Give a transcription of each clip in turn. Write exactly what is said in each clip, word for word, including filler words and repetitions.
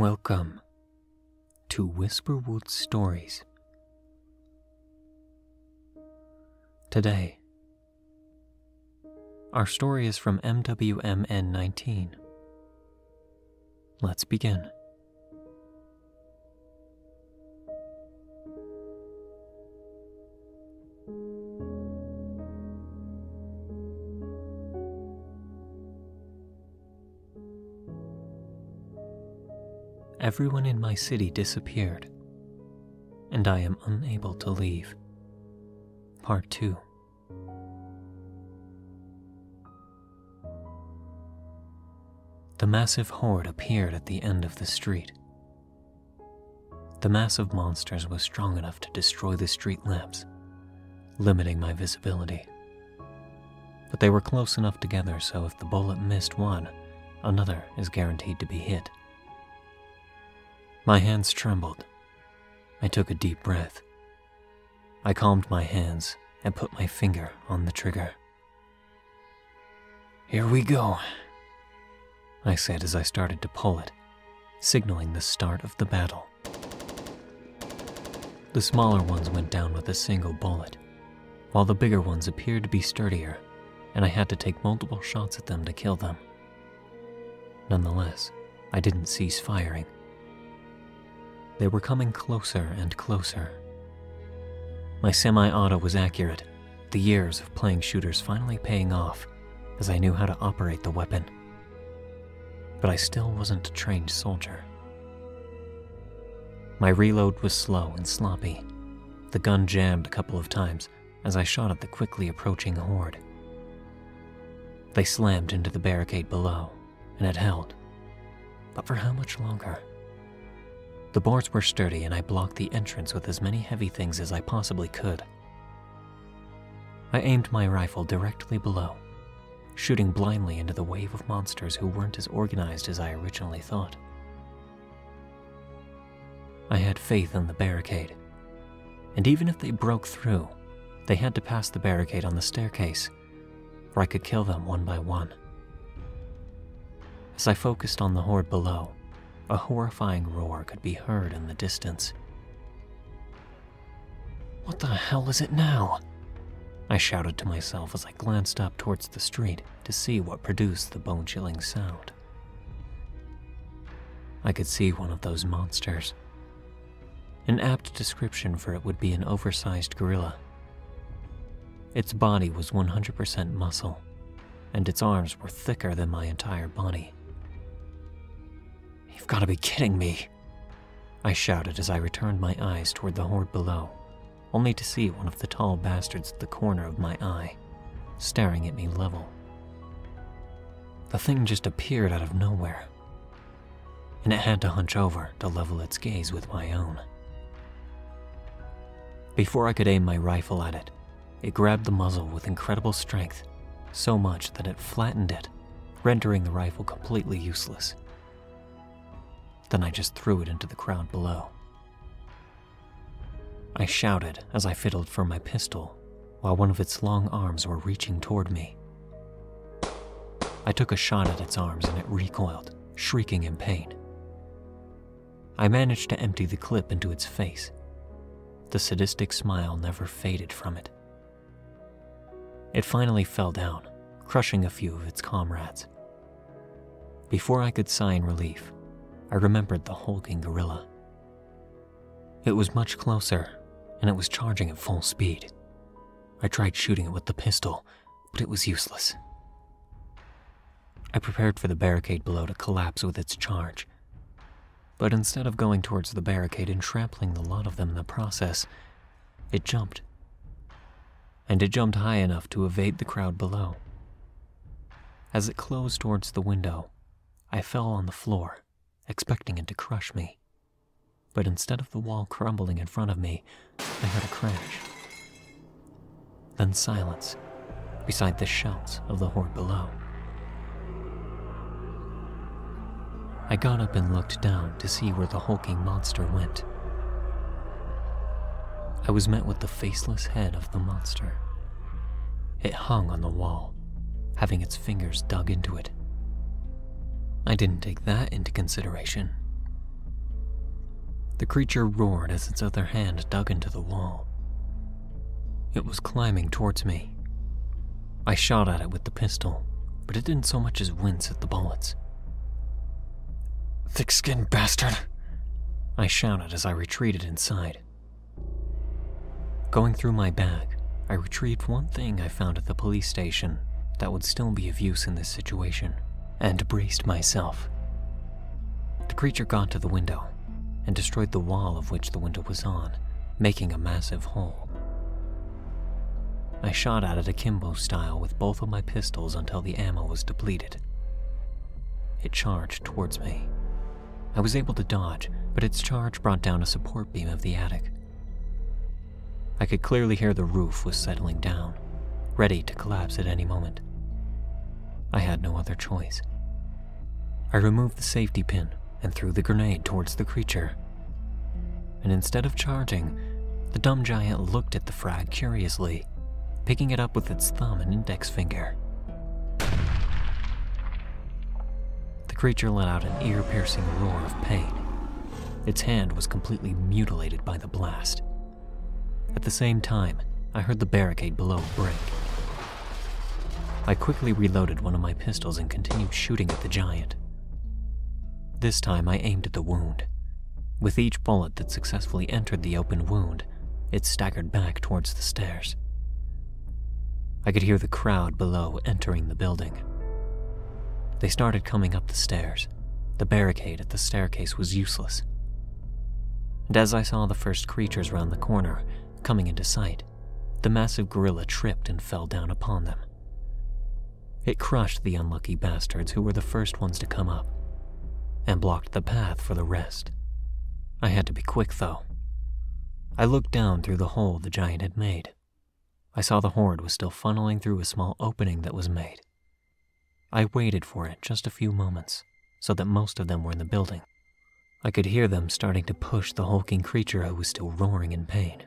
Welcome to Whisperwood Stories. Today, our story is from M W M N nineteen. Let's begin. Everyone in my city disappeared, and I am unable to leave. Part two. The massive horde appeared at the end of the street. The mass of monsters was strong enough to destroy the street lamps, limiting my visibility. But they were close enough together, so if the bullet missed one, another is guaranteed to be hit. My hands trembled. I took a deep breath. I calmed my hands and put my finger on the trigger. "Here we go," I said as I started to pull it, signaling the start of the battle. The smaller ones went down with a single bullet, while the bigger ones appeared to be sturdier, and I had to take multiple shots at them to kill them. Nonetheless, I didn't cease firing. They were coming closer and closer. My semi-auto was accurate, the years of playing shooters finally paying off as I knew how to operate the weapon. But I still wasn't a trained soldier. My reload was slow and sloppy. The gun jammed a couple of times as I shot at the quickly approaching horde. They slammed into the barricade below, and it held. But for how much longer? The boards were sturdy, and I blocked the entrance with as many heavy things as I possibly could. I aimed my rifle directly below, shooting blindly into the wave of monsters who weren't as organized as I originally thought. I had faith in the barricade, and even if they broke through, they had to pass the barricade on the staircase, where I could kill them one by one. As I focused on the horde below, a horrifying roar could be heard in the distance. "What the hell is it now?" I shouted to myself as I glanced up towards the street to see what produced the bone-chilling sound. I could see one of those monsters. An apt description for it would be an oversized gorilla. Its body was one hundred percent muscle, and its arms were thicker than my entire body. "You've got to be kidding me," I shouted as I returned my eyes toward the horde below, only to see one of the tall bastards at the corner of my eye, staring at me level. The thing just appeared out of nowhere, and it had to hunch over to level its gaze with my own. Before I could aim my rifle at it, it grabbed the muzzle with incredible strength, so much that it flattened it, rendering the rifle completely useless. Then I just threw it into the crowd below. I shouted as I fiddled for my pistol, while one of its long arms were reaching toward me. I took a shot at its arms and it recoiled, shrieking in pain. I managed to empty the clip into its face. The sadistic smile never faded from it. It finally fell down, crushing a few of its comrades. Before I could sigh in relief, I remembered the hulking gorilla. It was much closer, and it was charging at full speed. I tried shooting it with the pistol, but it was useless. I prepared for the barricade below to collapse with its charge. But instead of going towards the barricade and trampling the lot of them in the process, it jumped. And it jumped high enough to evade the crowd below. As it closed towards the window, I fell on the floor, expecting it to crush me. But instead of the wall crumbling in front of me, I heard a crash. Then silence, beside the shouts of the horde below. I got up and looked down to see where the hulking monster went. I was met with the faceless head of the monster. It hung on the wall, having its fingers dug into it. I didn't take that into consideration, The creature roared as its other hand dug into the wall. It was climbing towards me. I shot at it with the pistol, but it didn't so much as wince at the bullets. "Thick-skinned bastard!" I shouted as I retreated inside. Going through my bag, I retrieved one thing I found at the police station that would still be of use in this situation, and braced myself. The creature got to the window and destroyed the wall of which the window was on, making a massive hole. I shot at it akimbo style with both of my pistols until the ammo was depleted. It charged towards me. I was able to dodge, but its charge brought down a support beam of the attic. I could clearly hear the roof was settling down, ready to collapse at any moment. I had no other choice. I removed the safety pin and threw the grenade towards the creature. And instead of charging, the dumb giant looked at the frag curiously, picking it up with its thumb and index finger. The creature let out an ear-piercing roar of pain. Its hand was completely mutilated by the blast. At the same time, I heard the barricade below break. I quickly reloaded one of my pistols and continued shooting at the giant. This time I aimed at the wound. With each bullet that successfully entered the open wound, it staggered back towards the stairs. I could hear the crowd below entering the building. They started coming up the stairs. The barricade at the staircase was useless. And as I saw the first creatures round the corner coming into sight, the massive gorilla tripped and fell down upon them. It crushed the unlucky bastards who were the first ones to come up, and blocked the path for the rest. I had to be quick, though. I looked down through the hole the giant had made. I saw the horde was still funneling through a small opening that was made. I waited for it just a few moments, so that most of them were in the building. I could hear them starting to push the hulking creature who was still roaring in pain.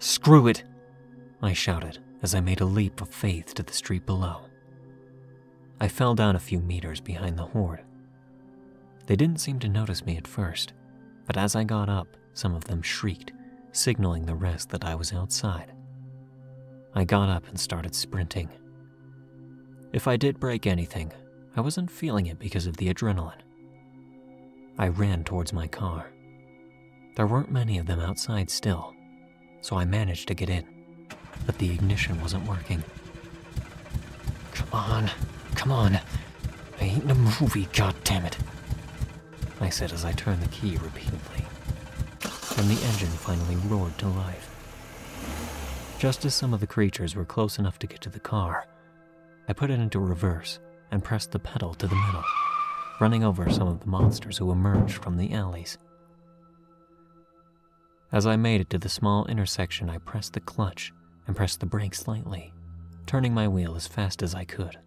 "Screw it!" I shouted as I made a leap of faith to the street below. I fell down a few meters behind the horde. They didn't seem to notice me at first, but as I got up, some of them shrieked, signaling the rest that I was outside. I got up and started sprinting. If I did break anything, I wasn't feeling it because of the adrenaline. I ran towards my car. There weren't many of them outside still, so I managed to get in, but the ignition wasn't working. Come on, come on. I ain't in a movie, goddammit, I said as I turned the key repeatedly. Then the engine finally roared to life. Just as some of the creatures were close enough to get to the car, I put it into reverse and pressed the pedal to the metal, running over some of the monsters who emerged from the alleys. As I made it to the small intersection, I pressed the clutch and pressed the brake slightly, turning my wheel as fast as I could.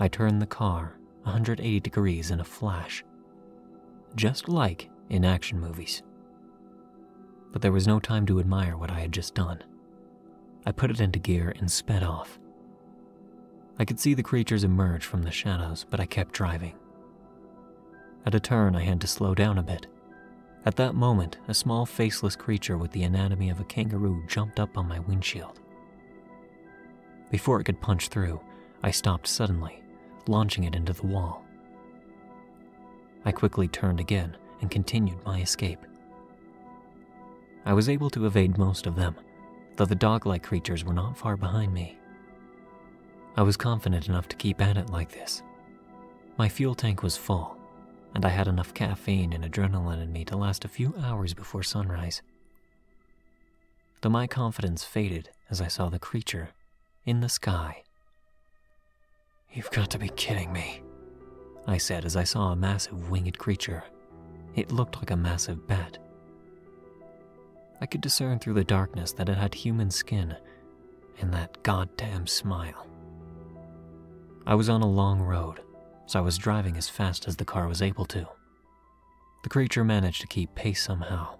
I turned the car one hundred eighty degrees in a flash, just like in action movies. But there was no time to admire what I had just done. I put it into gear and sped off. I could see the creatures emerge from the shadows, but I kept driving. At a turn, I had to slow down a bit. At that moment, a small faceless creature with the anatomy of a kangaroo jumped up on my windshield. Before it could punch through, I stopped suddenly, launching it into the wall. I quickly turned again and continued my escape. I was able to evade most of them, though the dog-like creatures were not far behind me. I was confident enough to keep at it like this. My fuel tank was full, and I had enough caffeine and adrenaline in me to last a few hours before sunrise. Though my confidence faded as I saw the creature in the sky. "You've got to be kidding me," I said as I saw a massive winged creature. It looked like a massive bat. I could discern through the darkness that it had human skin and that goddamn smile. I was on a long road, so I was driving as fast as the car was able to. The creature managed to keep pace somehow,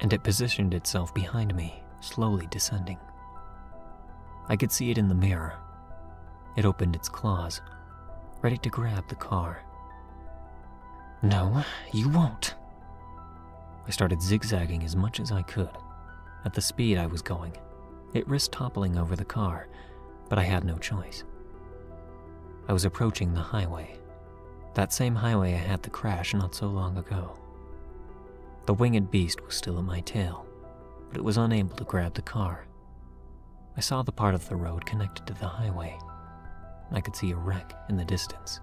and it positioned itself behind me, slowly descending. I could see it in the mirror. It opened its claws, ready to grab the car. "No, you won't," I started zigzagging as much as I could. At the speed I was going, it risked toppling over the car, but I had no choice. I was approaching the highway, that same highway I had the crash not so long ago. The winged beast was still at my tail, but it was unable to grab the car. I saw the part of the road connected to the highway. I could see a wreck in the distance.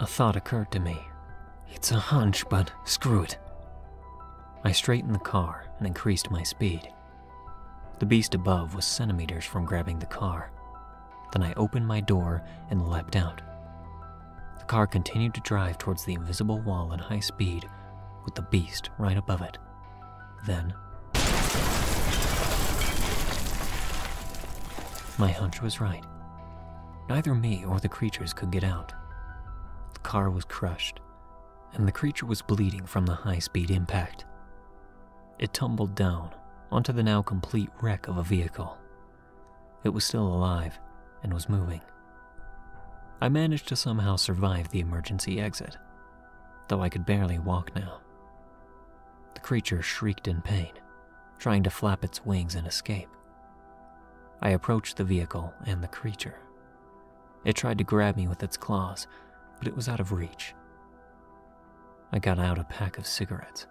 A thought occurred to me. It's a hunch, but screw it. I straightened the car and increased my speed. The beast above was centimeters from grabbing the car. Then I opened my door and leapt out. The car continued to drive towards the invisible wall at high speed, with the beast right above it. Then, my hunch was right. Neither me or the creatures could get out. The car was crushed, and the creature was bleeding from the high-speed impact. It tumbled down onto the now complete wreck of a vehicle. It was still alive and was moving. I managed to somehow survive the emergency exit, though I could barely walk now. The creature shrieked in pain, trying to flap its wings and escape. I approached the vehicle and the creature. It tried to grab me with its claws, but it was out of reach. I got out a pack of cigarettes.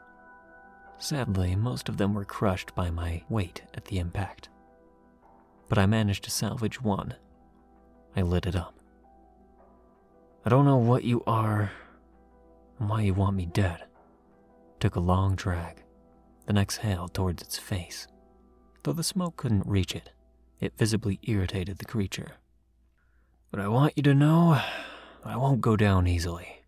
Sadly, most of them were crushed by my weight at the impact, but I managed to salvage one. I lit it up. "I don't know what you are and why you want me dead." Took a long drag, then exhaled towards its face. Though the smoke couldn't reach it, it visibly irritated the creature. "But I want you to know, I won't go down easily.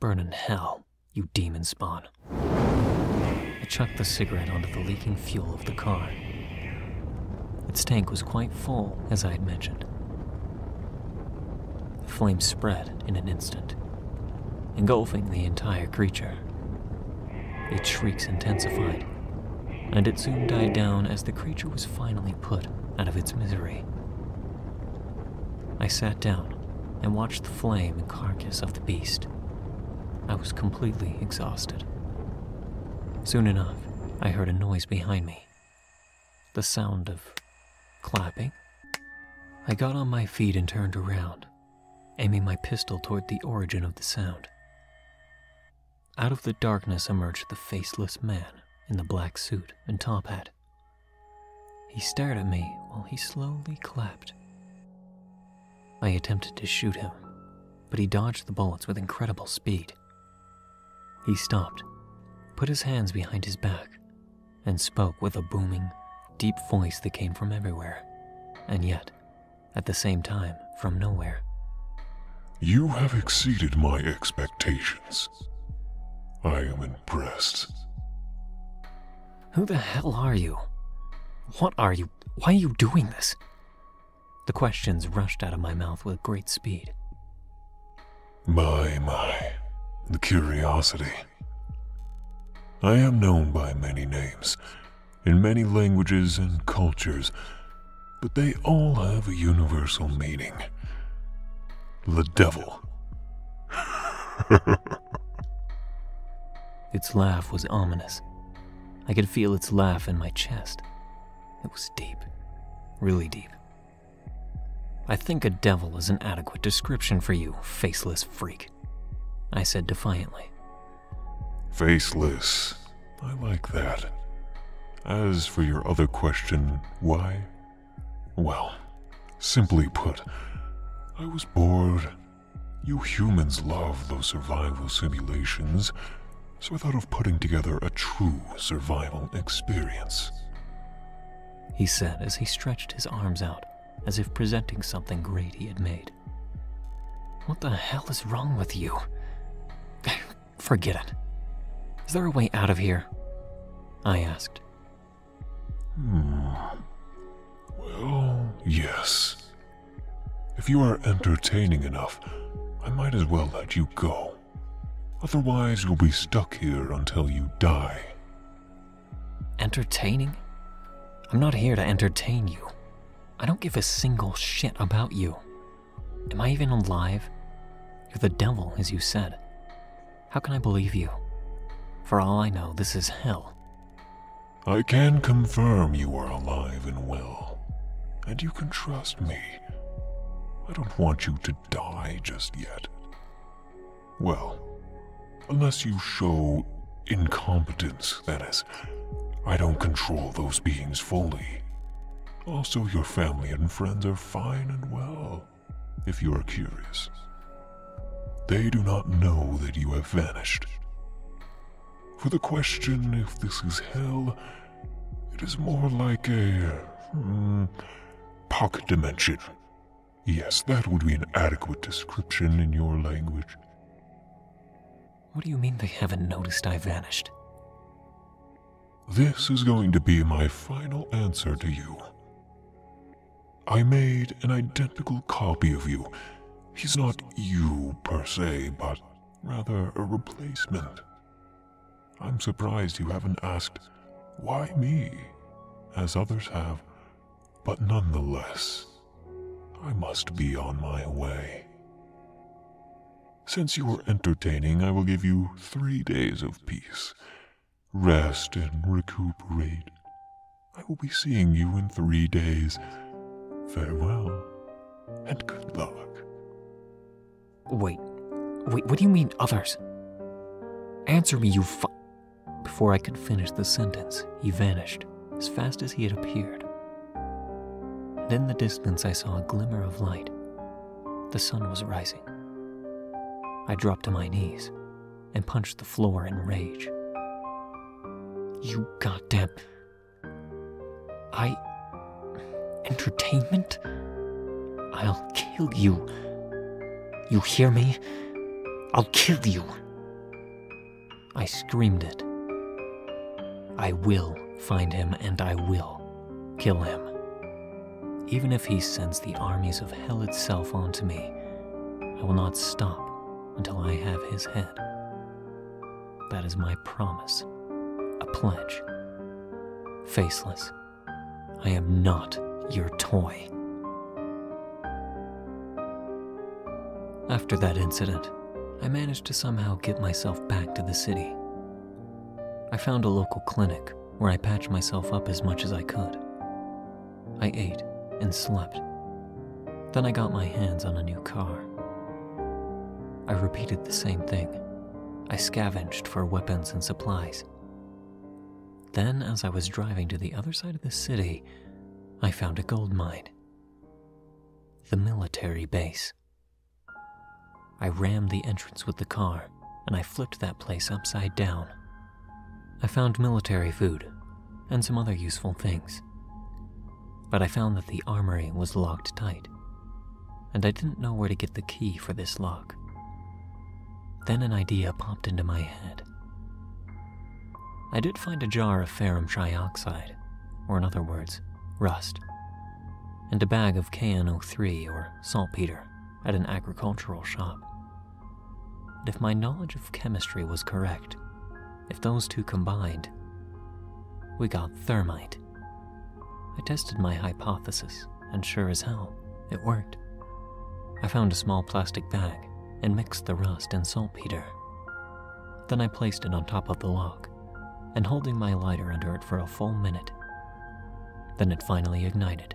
Burn in hell, you demon spawn." I chucked the cigarette onto the leaking fuel of the car. Its tank was quite full, as I had mentioned. The flame spread in an instant, engulfing the entire creature. Its shrieks intensified, and it soon died down as the creature was finally put out of its misery. I sat down and watched the flame and carcass of the beast. I was completely exhausted. Soon enough, I heard a noise behind me. The sound of clapping. I got on my feet and turned around, aiming my pistol toward the origin of the sound. Out of the darkness emerged the faceless man in the black suit and top hat. He stared at me while he slowly clapped. I attempted to shoot him, but he dodged the bullets with incredible speed. He stopped, put his hands behind his back, and spoke with a booming, deep voice that came from everywhere, and yet, at the same time, from nowhere. "You have exceeded my expectations. I am impressed." "Who the hell are you? What are you? Why are you doing this?" The questions rushed out of my mouth with great speed. My, my, the curiosity. I am known by many names, in many languages and cultures, but they all have a universal meaning. The devil. Its laugh was ominous. I could feel its laugh in my chest. It was deep, really deep. "I think a devil is an adequate description for you, faceless freak," I said defiantly. "Faceless. I like that. As for your other question, why? Well, simply put, I was bored. You humans love those survival simulations, so I thought of putting together a true survival experience," he said as he stretched his arms out, as if presenting something great he had made. "What the hell is wrong with you? Forget it. Is there a way out of here?" I asked. Hmm. Well, yes. If you are entertaining enough, I might as well let you go. Otherwise, you'll be stuck here until you die. Entertaining? I'm not here to entertain you. I don't give a single shit about you. Am I even alive? You're the devil, as you said. How can I believe you? For all I know, this is hell. I can confirm you are alive and well, and you can trust me. I don't want you to die just yet. Well, unless you show incompetence, that is. I don't control those beings fully. Also, your family and friends are fine and well, if you are curious. They do not know that you have vanished. For the question if this is hell, it is more like a hmm, pocket dimension. Yes, that would be an adequate description in your language. What do you mean they haven't noticed I vanished? This is going to be my final answer to you. I made an identical copy of you. He's not you per se, but rather a replacement. I'm surprised you haven't asked, why me, as others have, but nonetheless, I must be on my way. Since you were entertaining, I will give you three days of peace. Rest and recuperate. I will be seeing you in three days. Farewell, and good luck. Wait, wait, what do you mean, others? Answer me, you fu- Before I could finish the sentence, he vanished, as fast as he had appeared. And in the distance I saw a glimmer of light. The sun was rising. I dropped to my knees, and punched the floor in rage. You goddamn... I... Entertainment? I'll kill you. You hear me? I'll kill you. I screamed it. I will find him and I will kill him. Even if he sends the armies of hell itself onto me, I will not stop until I have his head. That is my promise. A pledge. Faceless, I am not your toy. After that incident, I managed to somehow get myself back to the city. I found a local clinic where I patched myself up as much as I could. I ate and slept. Then I got my hands on a new car. I repeated the same thing. I scavenged for weapons and supplies. Then, as I was driving to the other side of the city, I found a gold mine. The military base. I rammed the entrance with the car, and I flipped that place upside down. I found military food, and some other useful things. But I found that the armory was locked tight, and I didn't know where to get the key for this lock. Then an idea popped into my head. I did find a jar of ferrum trioxide, or in other words, rust, and a bag of K N O three or saltpeter at an agricultural shop. And if my knowledge of chemistry was correct, if those two combined, we got thermite. I tested my hypothesis, and sure as hell, it worked. I found a small plastic bag and mixed the rust and saltpeter. Then I placed it on top of the lock, and holding my lighter under it for a full minute. Then it finally ignited,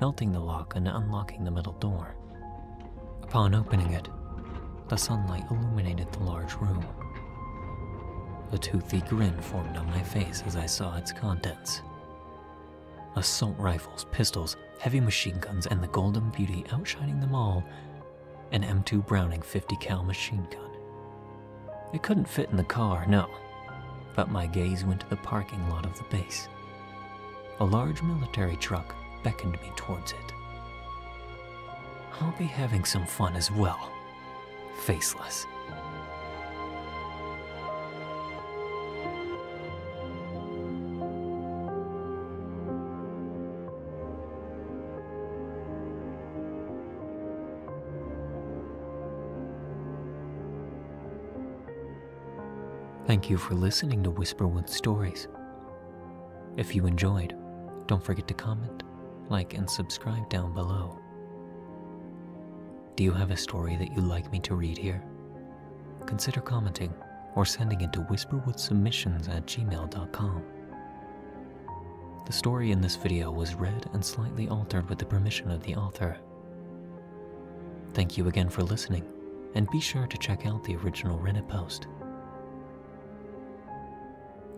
melting the lock and unlocking the middle door. Upon opening it, the sunlight illuminated the large room. A toothy grin formed on my face as I saw its contents. Assault rifles, pistols, heavy machine guns, and the Golden Beauty outshining them all, an M two Browning fifty cal machine gun. It couldn't fit in the car, no. But my gaze went to the parking lot of the base. A large military truck beckoned me towards it. I'll be having some fun as well. Faceless. Thank you for listening to Whisperwood Stories. If you enjoyed, don't forget to comment, like, and subscribe down below. Do you have a story that you'd like me to read here? Consider commenting or sending it to whisperwood submissions at gmail dot com. The story in this video was read and slightly altered with the permission of the author. Thank you again for listening, and be sure to check out the original Reddit post.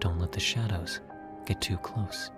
Don't let the shadows get too close.